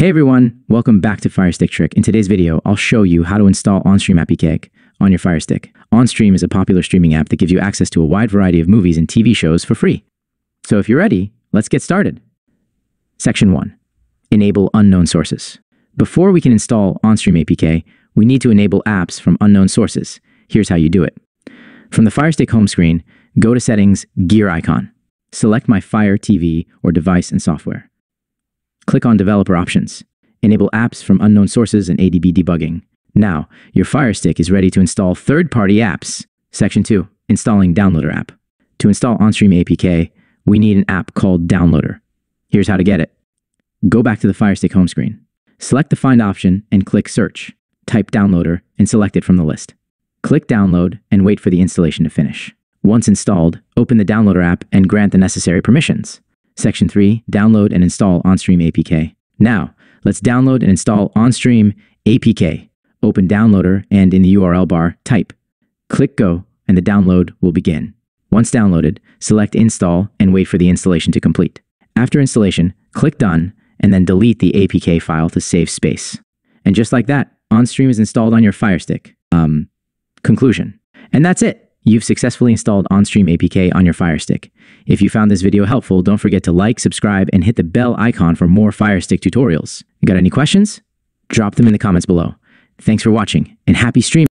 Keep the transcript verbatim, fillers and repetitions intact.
Hey everyone, welcome back to Firestick Trick. In today's video, I'll show you how to install OnStream A P K on your Firestick. OnStream is a popular streaming app that gives you access to a wide variety of movies and T V shows for free. So if you're ready, let's get started. Section one. Enable unknown sources. Before we can install OnStream A P K, we need to enable apps from unknown sources. Here's how you do it. From the Firestick home screen, go to Settings, Gear icon. Select My FireTV or Device and Software. Click on Developer Options. Enable apps from unknown sources and A D B debugging. Now, your Firestick is ready to install third-party apps. Section two. Installing Downloader app. To install OnStream A P K, we need an app called Downloader. Here's how to get it. Go back to the Firestick home screen. Select the Find option and click Search. Type Downloader and select it from the list. Click Download and wait for the installation to finish. Once installed, open the Downloader app and grant the necessary permissions. Section three. Download and install OnStream A P K. Now, let's download and install OnStream A P K. Open Downloader and in the U R L bar, type. Click Go and the download will begin. Once downloaded, select Install and wait for the installation to complete. After installation, click Done and then delete the A P K file to save space. And just like that, OnStream is installed on your Firestick. Um, conclusion. And that's it. You've successfully installed OnStream A P K on your Firestick. If you found this video helpful, don't forget to like, subscribe, and hit the bell icon for more Firestick tutorials. Got any questions? Drop them in the comments below. Thanks for watching, and happy streaming!